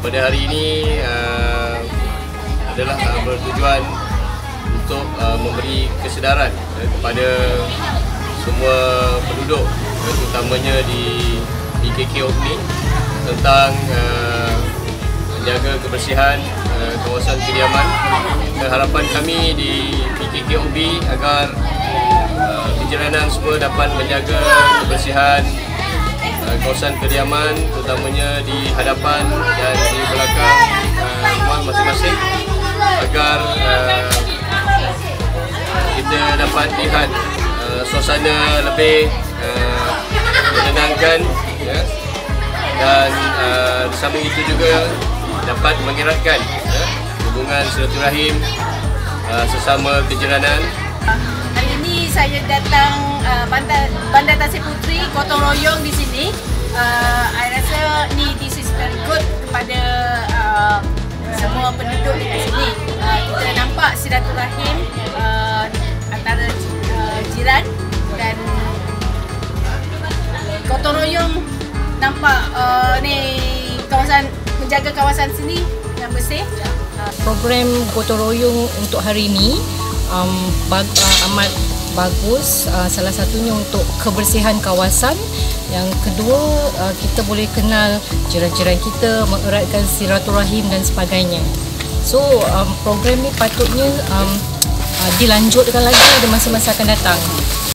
pada hari ini adalah bertujuan untuk memberi kesedaran kepada semua penduduk, terutamanya di PKKB ini, tentang menjaga kebersihan kawasan kediaman. Harapan kami di PKKB agar penjiranan semua dapat menjaga kebersihan kawasan kediaman, terutamanya di hadapan dan di belakang rumah masing-masing, agar kita dapat lihat suasana lebih menyenangkan, ya. Dan di samping itu juga dapat mengeratkan hubungan silaturahim sesama kejiranan. Hari ini saya datang bandar Tasik Putera, Gotong Royong di sini. I rasa ni this is very good kepada semua penduduk di sini. Kita nampak silaturahim antara jiran, dan Gotong Royong nampak ni kawasan, menjaga kawasan sini yang bersih. Program Gotong Royong untuk hari ini amat bagus, salah satunya untuk kebersihan kawasan. Yang kedua, kita boleh kenal jiran-jiran kita, mengeratkan silaturahim dan sebagainya. So program ni patutnya dilanjutkan lagi di masa-masa akan datang.